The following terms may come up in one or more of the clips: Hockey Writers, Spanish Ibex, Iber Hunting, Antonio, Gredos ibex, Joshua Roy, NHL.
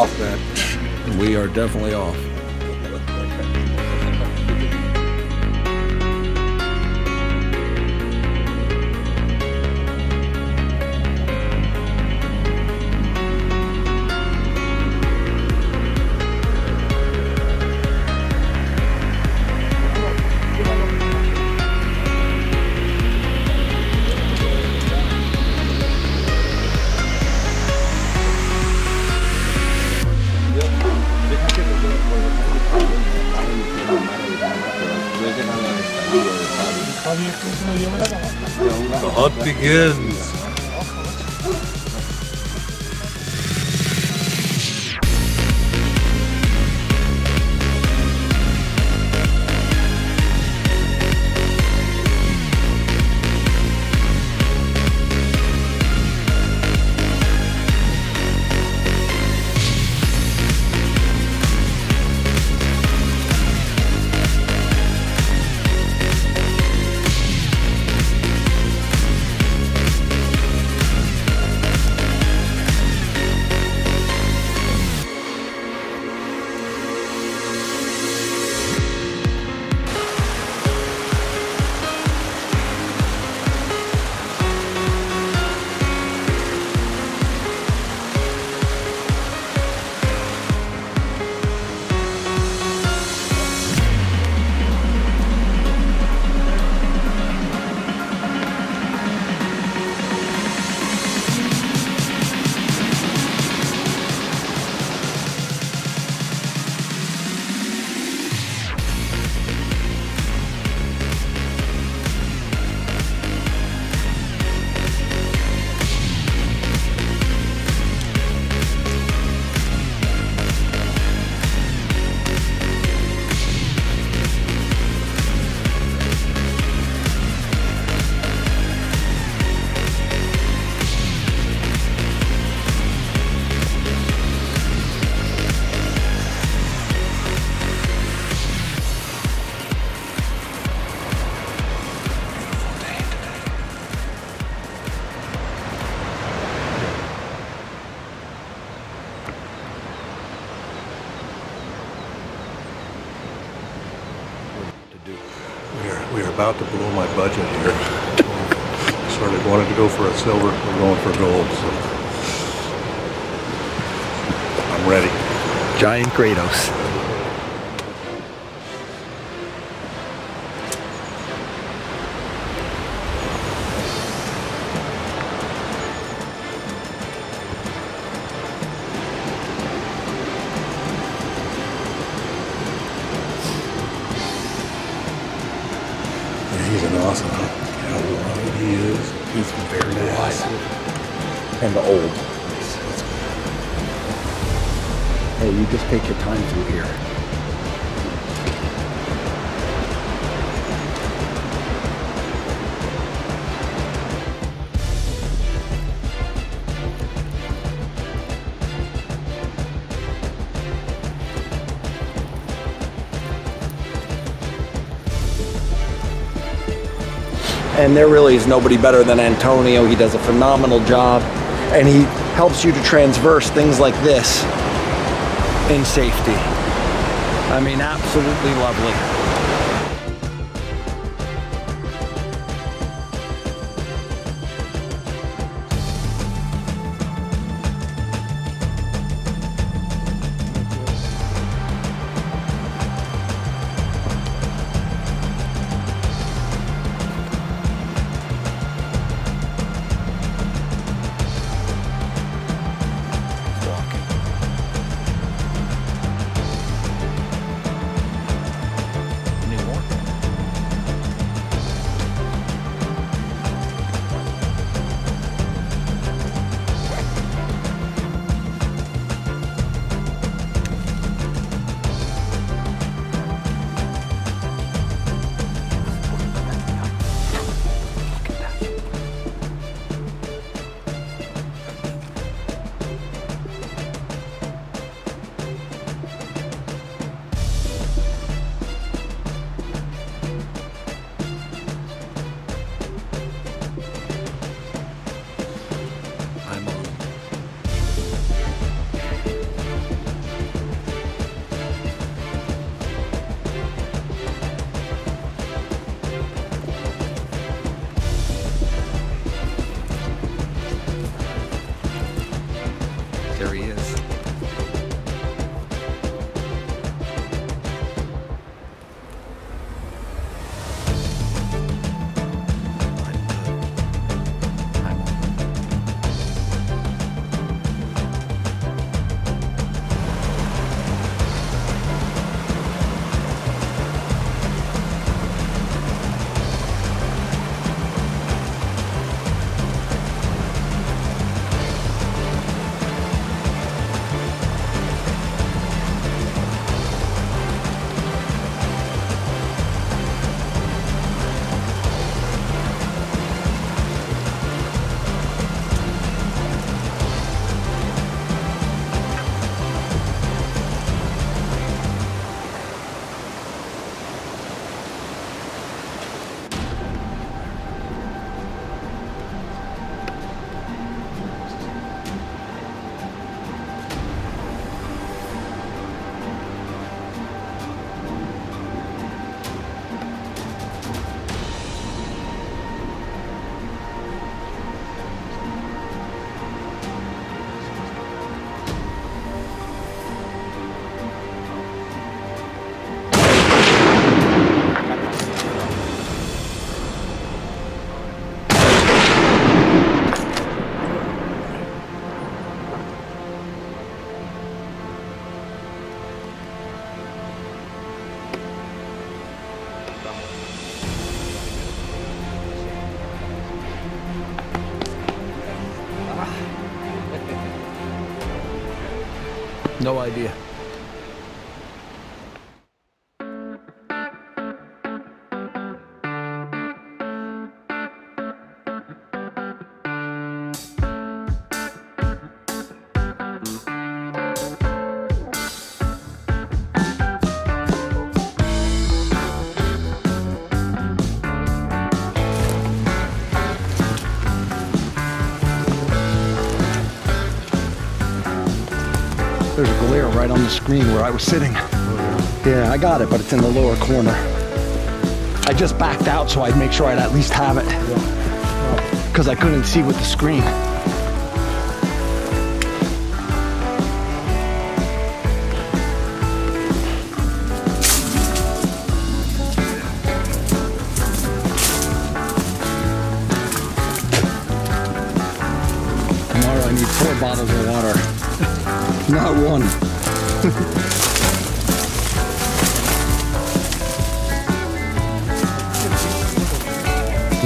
off, man. We are definitely off. The hunt begins. About to blow my budget here. Sort of wanted to go for a silver, we're going for gold, so I'm ready. Giant Gredos. He's an awesome one. How long he is. He's very wise. And old. Hey, you just take your time through here. And there really is nobody better than Antonio. He does a phenomenal job, and he helps you to traverse things like this in safety. I mean, absolutely lovely. No idea. There's a glare right on the screen where I was sitting. Yeah, I got it, but it's in the lower corner. I just backed out so I'd make sure I'd at least have it, because I couldn't see with the screen. Tomorrow I need 4 bottles of water. Not one.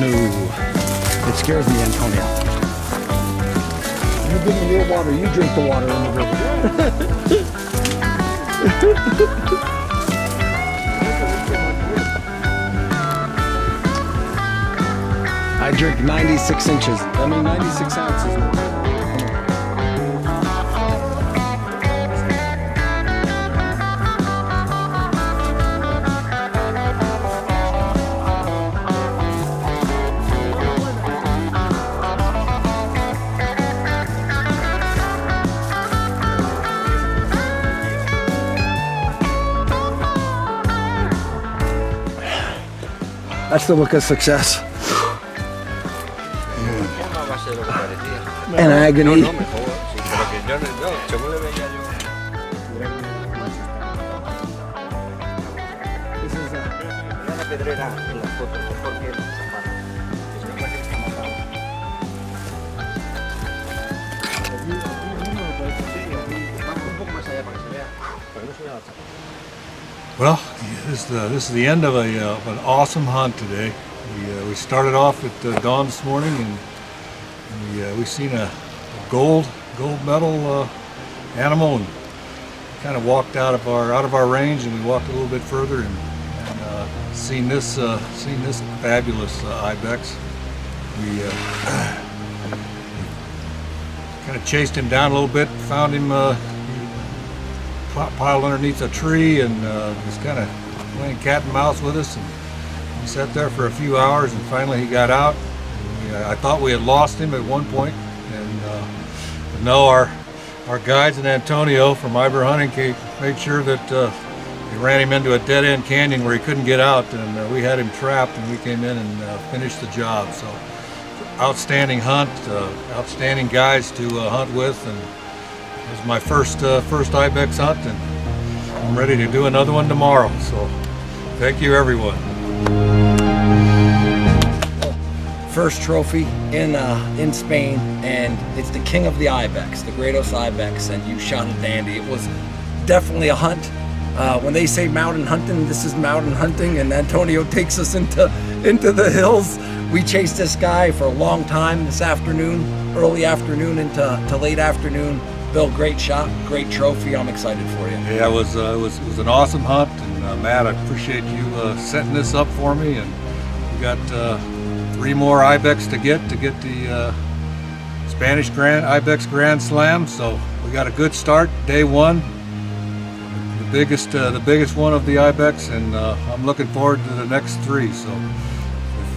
No. It scares me, Antonio. You give me your water, you drink the water in the river. I drink 96 inches. I mean 96 ounces. That's the look of success. An agony. Well, this is the end of an awesome hunt today. We started off at dawn this morning, and we seen a gold medal animal, and kind of walked out of our range, and we walked a little bit further and seen this fabulous ibex. We kind of chased him down a little bit, found him. Piled underneath a tree, and was kind of playing cat and mouse with us, and he sat there for a few hours, and finally he got out. I thought we had lost him at one point, and no, our guides and Antonio from Iber Hunting made sure that they ran him into a dead-end canyon where he couldn't get out, and we had him trapped, and we came in and finished the job. So outstanding hunt, outstanding guys to hunt with, and it was my first ibex hunt, and I'm ready to do another one tomorrow. So, thank you, everyone. First trophy in Spain, and it's the king of the ibex, the Gredos ibex, and you shot a dandy. It was definitely a hunt. When they say mountain hunting, this is mountain hunting, and Antonio takes us into the hills. We chased this guy for a long time this afternoon, early afternoon into late afternoon. Bill, great shot, great trophy. I'm excited for you. Yeah, it was an awesome hunt, and Matt, I appreciate you setting this up for me. And we got 3 more ibex to get the Spanish Ibex Grand Slam. So we got a good start, day 1, the biggest one of the ibex, and I'm looking forward to the next 3. So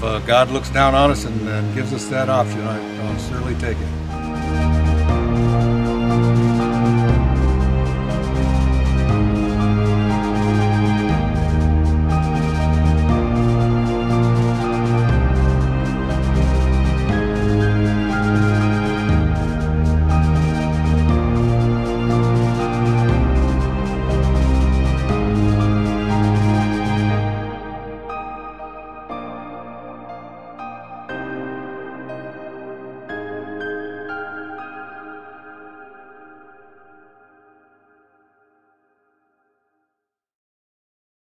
if God looks down on us and gives us that option, I'll certainly take it.